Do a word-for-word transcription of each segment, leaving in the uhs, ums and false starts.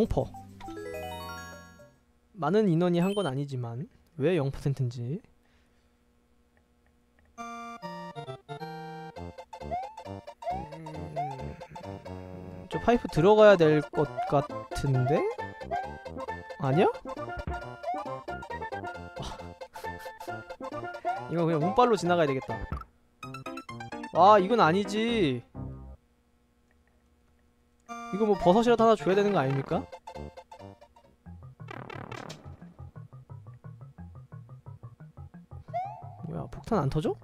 영 퍼센트. 많은 인원이 한 건 아니지만 왜 영 퍼센트인지. 음, 저 파이프 들어가야 될 것 같은데? 아니야? 이거 그냥 운빨로 지나가야 되겠다. 아, 이건 아니지. 이거 뭐 버섯이라도 하나 줘야 되는 거 아닙니까? 뭐야, 폭탄 안 터져?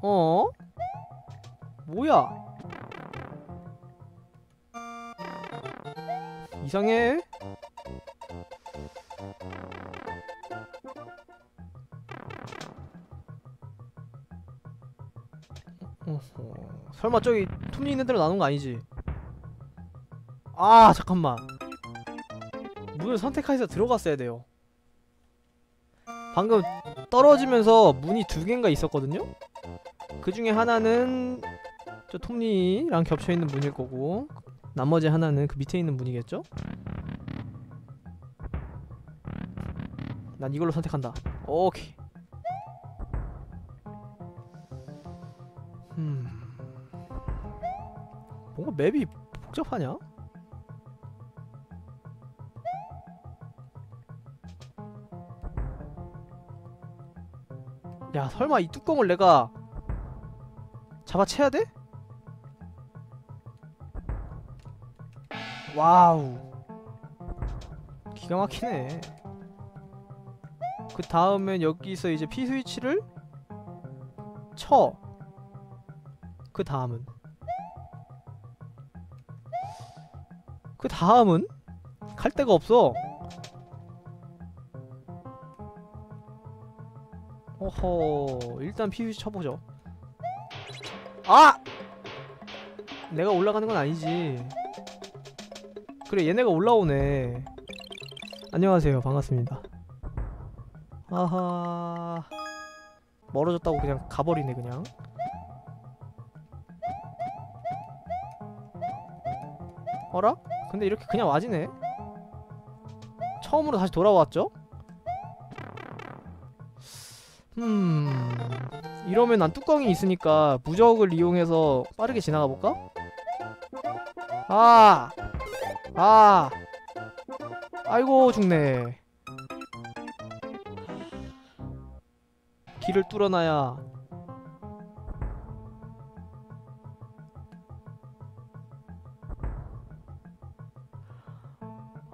어어? 뭐야? 이상해? 어허. 설마 저기 툼니 있는 대로 나눈 거 아니지? 아, 잠깐만. 문을 선택해서 들어갔어야 돼요. 방금 떨어지면서 문이 두 개인가 있었거든요? 그 중에 하나는 저 톱니랑 겹쳐있는 문일 거고, 나머지 하나는 그 밑에 있는 문이겠죠? 난 이걸로 선택한다. 오케이. 음... 뭔가 맵이 복잡하냐? 야, 설마 이 뚜껑을 내가 잡아채야 돼? 와우, 기가 막히네. 그 다음엔 여기서 이제 P 스위치를 쳐. 그 다음은 그 다음은 갈 데가 없어. 어허, 일단 P 스위치 쳐보죠. 아! 내가 올라가는 건 아니지. 그래, 얘네가 올라오네. 안녕하세요, 반갑습니다. 아하... 멀어졌다고 그냥 가버리네, 그냥. 어라? 근데 이렇게 그냥 와지네? 처음으로 다시 돌아왔죠? 음... 이러면 난 뚜껑이 있으니까 무적을 이용해서 빠르게 지나가볼까? 아! 아! 아이고, 죽네. 길을 뚫어놔야.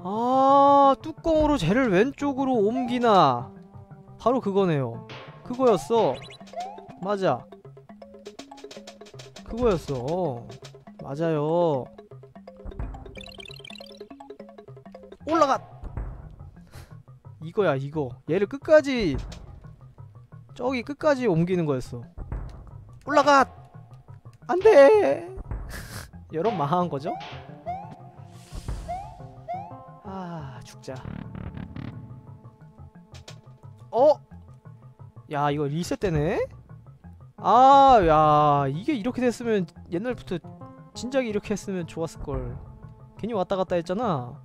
아, 뚜껑으로 쟤를 왼쪽으로 옮기나. 바로 그거네요. 그거였어. 맞아, 그거였어. 맞아요. 올라가! 이거야, 이거. 얘를 끝까지, 저기 끝까지 옮기는 거였어. 올라가! 안 돼! 여러 망한 거죠? 아, 죽자. 어? 야, 이거 리셋되네? 아, 야, 이게 이렇게 됐으면, 옛날부터 진작에 이렇게 했으면 좋았을걸. 괜히 왔다갔다 했잖아.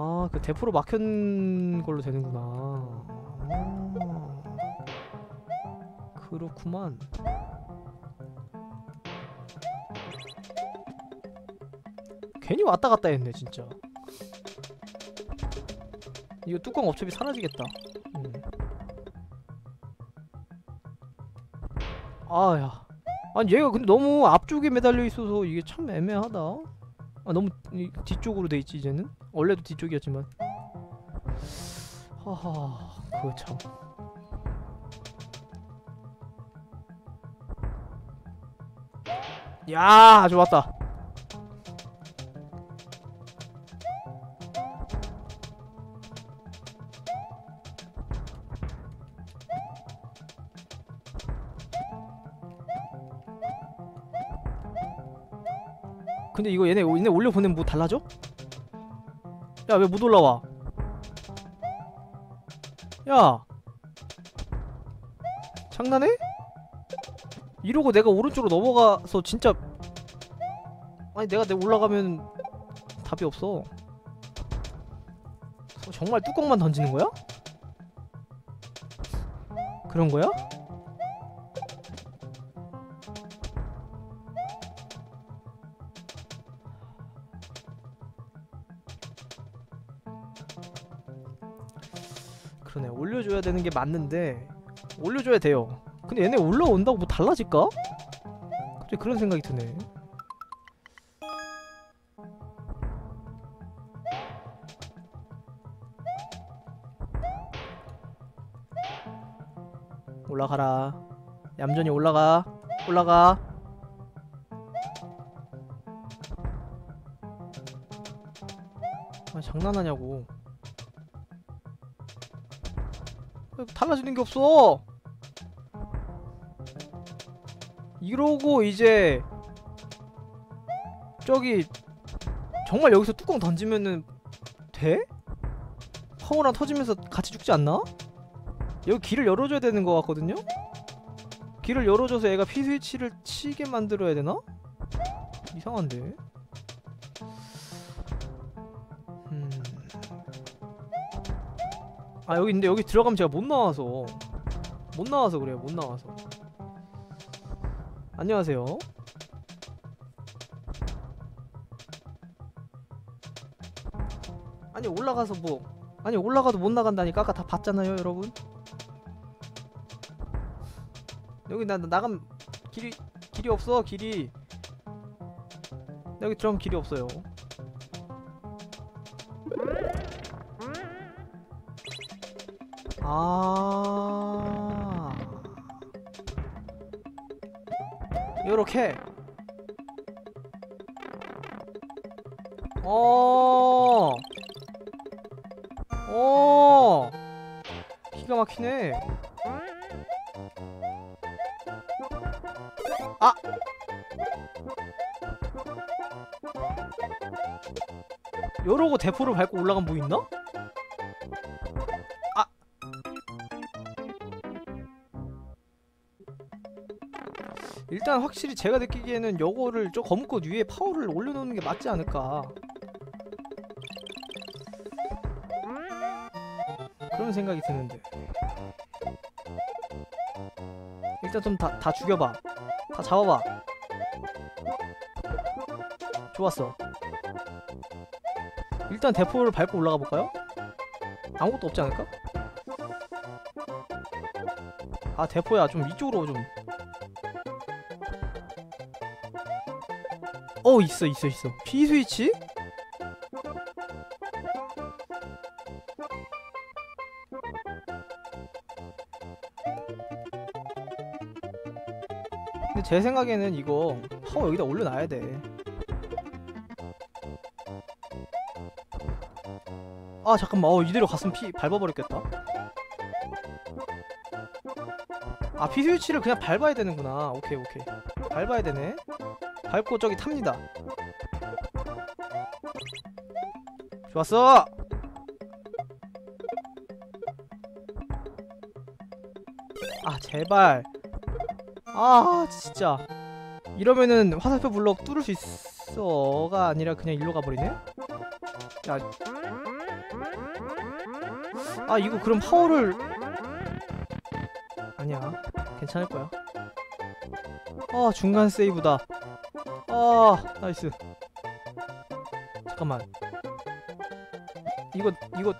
아, 그 대포로 막힌 걸로 되는구나. 아, 그렇구만. 괜히 왔다갔다 했네, 진짜. 이거 뚜껑 어차피 사라지겠다. 음. 아야, 아니 얘가 근데 너무 앞쪽에 매달려 있어서 이게 참 애매하다. 아, 너무 이, 뒤쪽으로 돼 있지 이제는. 원래도 뒤쪽이었지만. 하하, 그거 참. 야, 좋았다. 근데 이거 얘네, 얘네 올려보내면 뭐 달라져? 야, 왜 못 올라와? 야! 장난해? 이러고 내가 오른쪽으로 넘어가서 진짜... 아니 내가 내 올라가면 답이 없어. 정말 뚜껑만 던지는 거야? 그런 거야? 그러네. 올려줘야 되는 게 맞는데 올려줘야 돼요. 근데 얘네 올라온다고 뭐 달라질까? 갑자기 그런 생각이 드네. 올라가라. 얌전히 올라가. 올라가. 아, 장난하냐고. 달라지는 게 없어. 이러고 이제 저기 정말 여기서 뚜껑 던지면은 돼? 파워랑 터지면서 같이 죽지 않나? 여기 길을 열어줘야 되는 것 같거든요? 길을 열어줘서 얘가 피스위치를 치게 만들어야 되나? 이상한데? 음... 아 여기 근데 여기 들어가면 제가 못 나와서 못 나와서 그래요. 못 나와서. 안녕하세요. 아니 올라가서 뭐 아니 올라가도 못 나간다니까. 아까 다 봤잖아요 여러분. 여기 나, 나 나가면 길이 길이 없어. 길이 여기 들어가면 길이 없어요. 아 요렇게 어, 어, 기가 막히네. 아, 요러고 대포를 밟고 올라간 뭐 있나? 아, 일단 확실히 제가 느끼기에는 요거를 저 검은꽃 위에 파워를 올려놓는 게 맞지 않을까 그런 생각이 드는데. 일단 좀 다 다 죽여봐. 다 잡아봐. 좋았어. 일단 대포를 밟고 올라가볼까요? 아무것도 없지 않을까? 아 대포야 좀 이쪽으로 좀. 어 있어 있어 있어. B 스위치? 근데 제 생각에는 이거 파워 여기다 올려놔야 돼. 아 잠깐만. 어 이대로 갔으면 피 밟아버렸겠다. 아 B 스위치를 그냥 밟아야 되는구나. 오케이 오케이. 밟아야 되네. 밟고 저기 탑니다. 좋았어. 아 제발. 아 진짜 이러면은 화살표 블럭 뚫을 수 있어가 아니라 그냥 일로 가버리네. 야. 아 이거 그럼 파워를 아니야 괜찮을 거야. 아 중간 세이브다. 아 나이스. 잠깐만 이거 이거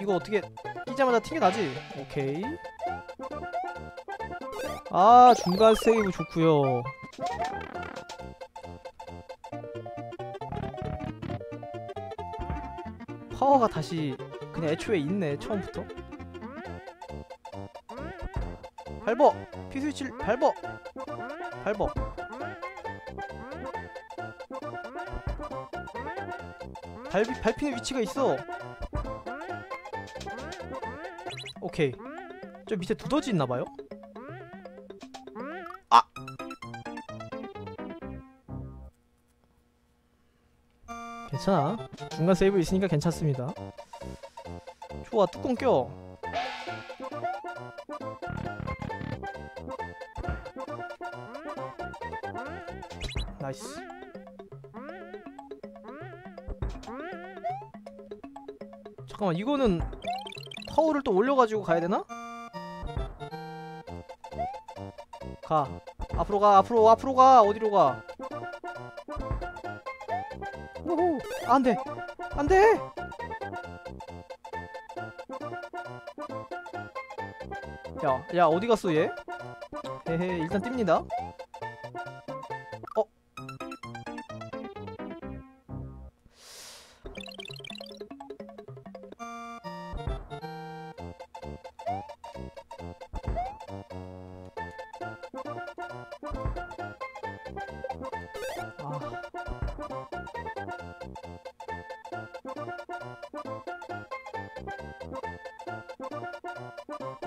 이거 어떻게 끼자마자 튕겨나지? 오케이. 아 중간 세이브 좋구요. 파워가 다시 그냥 애초에 있네 처음부터. 밟어! 피스위치를 밟어! 밟어! 발, 밟히는 위치가 있어! 오케이. 저 밑에 두더지 있나봐요? 아! 괜찮아. 중간 세이브 있으니까 괜찮습니다. 좋아, 뚜껑 껴! 나이스. 잠깐만, 이거는 타워를 또 올려가지고 가야되나? 가. 앞으로 가, 앞으로, 앞으로 가. 어디로 가? 오호, 안돼, 안돼. 야, 야, 어디 갔어 얘? 헤헤, 일단 띕니다. 어? 아.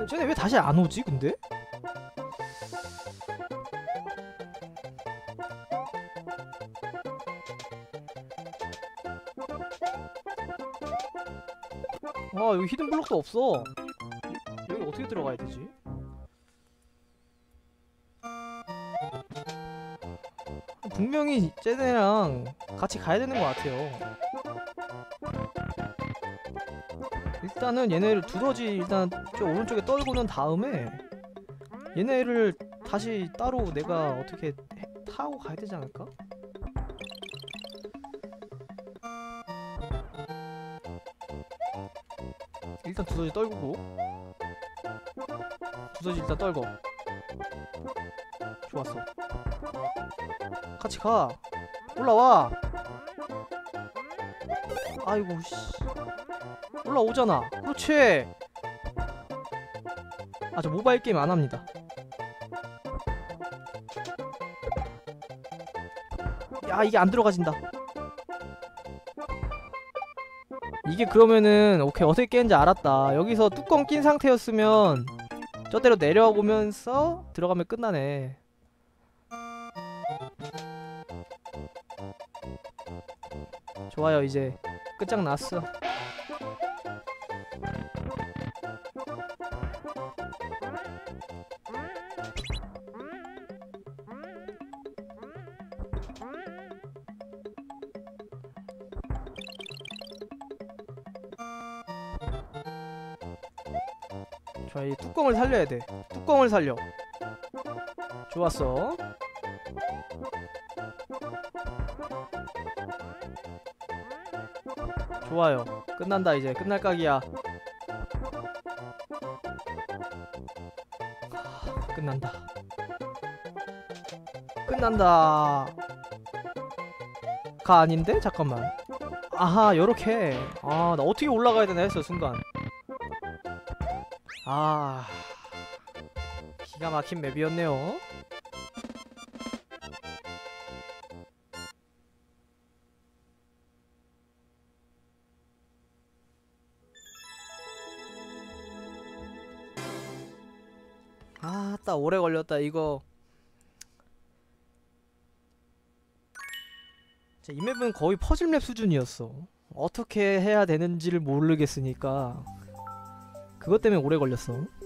쟤네 왜 다시 안 오지, 근데? 아, 여기 히든 블록도 없어. 여기 어떻게 들어가야 되지? 분명히 쟤네랑 같이 가야 되는 것 같아요. 일단은 얘네를 두더지 일단 저 오른쪽에 떨구는 다음에 얘네를 다시 따로 내가 어떻게 해, 타고 가야 되지 않을까? 일단 두더지 떨구고, 두더지 일단 떨궈. 좋았어. 같이 가. 올라와. 아이고 씨. 올라오잖아. 그렇지. 아, 저 모바일 게임 안 합니다. 야, 이게 안 들어가진다. 이게 그러면은 오케이, 어떻게 깨는지 알았다. 여기서 뚜껑 낀 상태였으면 저대로 내려오면서 들어가면 끝나네. 좋아요, 이제 끝장났어. 좋아, 이 뚜껑을 살려야 돼. 뚜껑을 살려. 좋았어. 좋아요. 끝난다, 이제. 끝날 각이야. 하, 끝난다. 끝난다. 가 아닌데? 잠깐만. 아하, 요렇게. 아, 나 어떻게 올라가야 되나 했어, 순간. 아, 기가 막힌 맵이었네요. 아, 따 오래 걸렸다, 이거. 자, 이 맵은 거의 퍼즐맵 수준이었어. 어떻게 해야 되는지를 모르겠으니까 그것 때문에 오래 걸렸어.